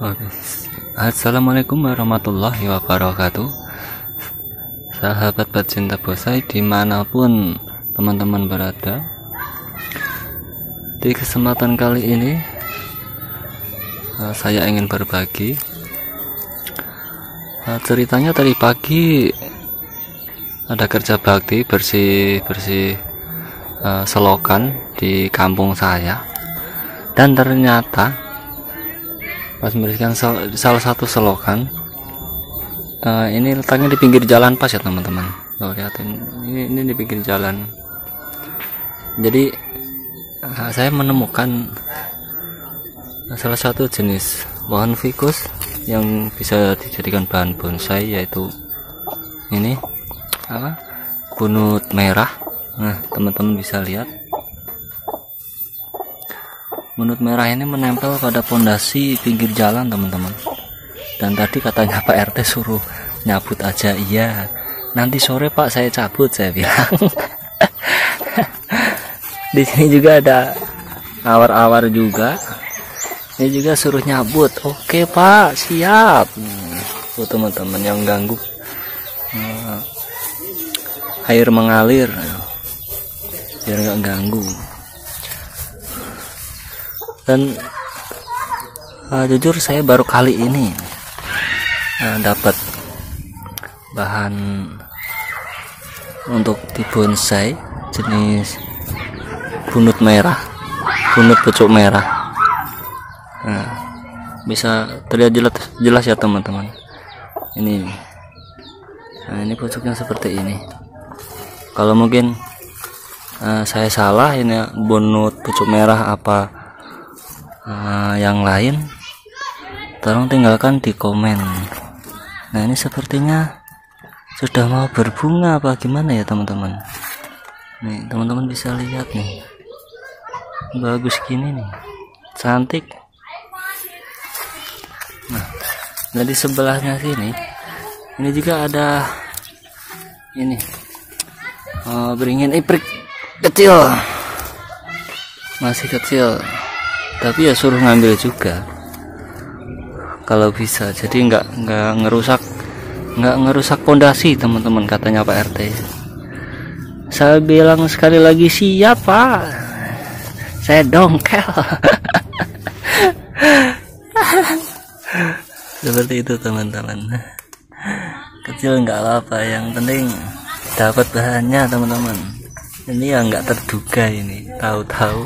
Oke. Assalamualaikum warahmatullahi wabarakatuh. Sahabat pecinta bonsai dimanapun teman-teman berada, di kesempatan kali ini saya ingin berbagi. Ceritanya tadi pagi ada kerja bakti bersih-bersih selokan di kampung saya, dan ternyata pas membersihkan salah satu selokan, ini letaknya di pinggir jalan pas ya teman-teman. Tuh lihatin, ini di pinggir jalan. Jadi saya menemukan salah satu jenis pohon fikus yang bisa dijadikan bahan bonsai, yaitu ini bunut merah. Nah teman-teman bisa lihat, bunut merah ini menempel pada pondasi pinggir jalan teman-teman. Dan tadi katanya Pak RT suruh nyabut aja, iya. Nanti sore Pak saya cabut, saya bilang. Di sini juga ada awar-awar juga. Ini juga suruh nyabut. Oke Pak, siap. Tuh teman-teman yang ganggu. Air mengalir biar nggak ganggu. Dan jujur saya baru kali ini dapat bahan untuk di bonsai jenis bunut merah, bunut pucuk merah. Nah, bisa terlihat jelas ya teman-teman. Ini, nah, ini pucuknya seperti ini. Kalau mungkin saya salah, ini bunut pucuk merah apa yang lain, tolong tinggalkan di komen. Nah ini sepertinya sudah mau berbunga apa gimana ya teman-teman. Nih teman-teman bisa lihat nih, bagus gini nih, cantik. Nah dari sebelahnya sini ini juga ada ini beringin iprik kecil, masih kecil. Tapi ya suruh ngambil juga kalau bisa, jadi nggak ngerusak pondasi teman-teman, katanya Pak RT. Saya bilang sekali lagi, siap Pak, saya dongkel. Seperti itu teman-teman, kecil nggak apa-apa, yang penting dapat bahannya teman-teman. Ini ya nggak terduga, ini tahu-tahu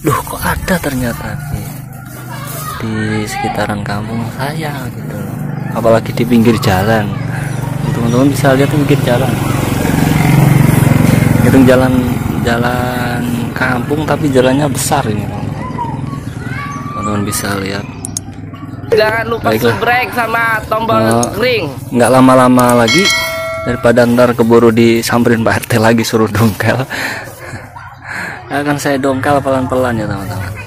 loh kok ada ternyata di sekitaran kampung saya gitu, apalagi di pinggir jalan. Teman-teman bisa lihat pinggir jalan, itu jalan kampung tapi jalannya besar ini. Teman-teman bisa lihat. Jangan lupa subrek sama tombol kering. Nggak lama-lama lagi, daripada ntar keburu disamperin Pak RT lagi suruh dongkel. Akan saya dongkel pelan-pelan ya teman-teman.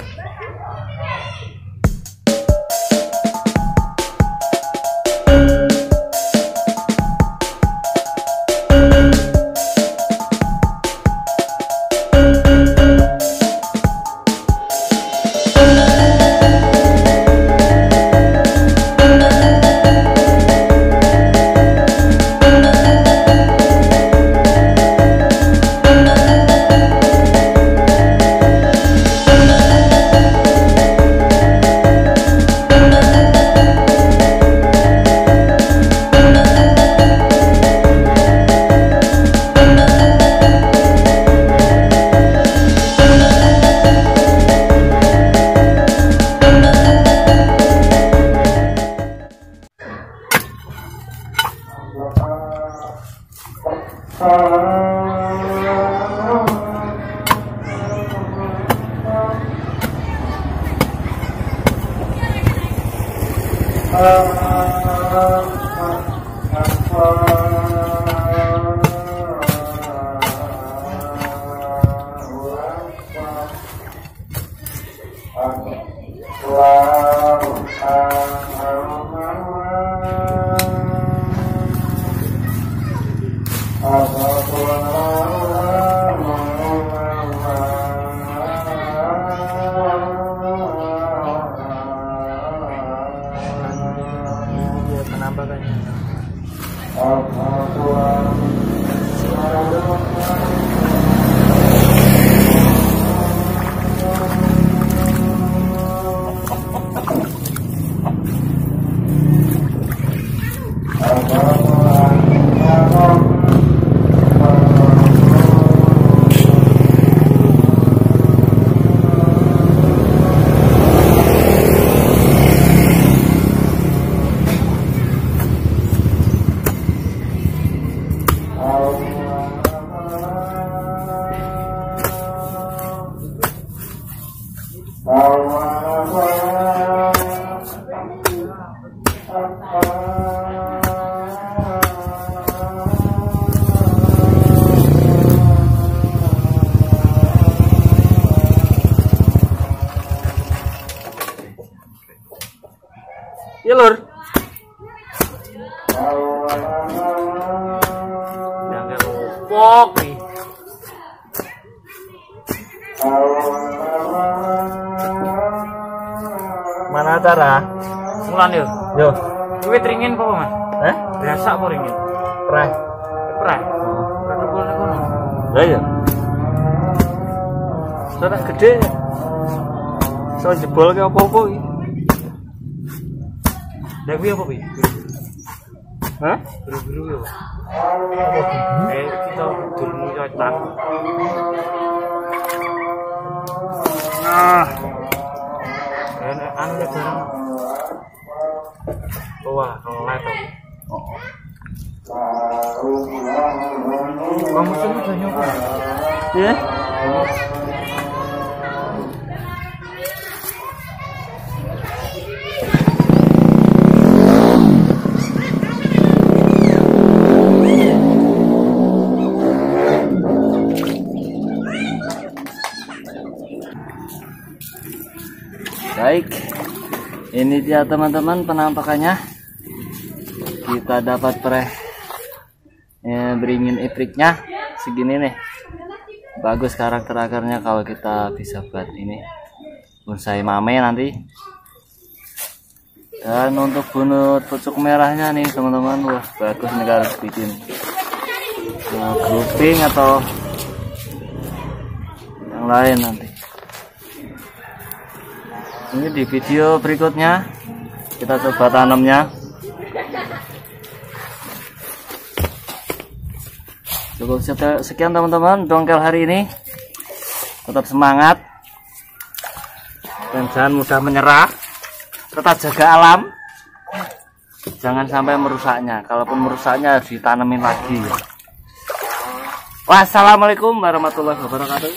hambatannya. Lur. Yang kerupuk nih. Mana cara? Mulan yuk. Yo. Kuwi ringin apa, Mas? Hah? Biasa apa ringin? Perah. Perah. Ketepul niku. Lah ya. Soalnya gede. Soal jebol ke apa-apa iki. Dah gue apa, Bi? Hah? Beru-beru ya, Pak? Kita dulu cotan. Nah. Enak-enak ya, barang. Wah, ngelai tuh. Wah, mesinnya udah nyoba. Iya? Baik, ini dia teman-teman penampakannya. Kita dapat pereh beringin ipriknya segini nih. Bagus karakter akarnya kalau kita bisa buat ini bonsai mame nanti. Dan untuk bunut pucuk merahnya nih teman-teman, wah bagus nih, harus bikin grouping atau yang lain nanti. Ini di video berikutnya kita coba tanamnya. Cukup sekian teman-teman dongkel hari ini. Tetap semangat dan jangan mudah menyerah. Tetap jaga alam, jangan sampai merusaknya. Kalaupun merusaknya harus ditanamin lagi. Wassalamualaikum warahmatullahi wabarakatuh.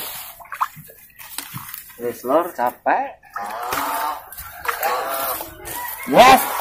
Wes lor capek. Yes.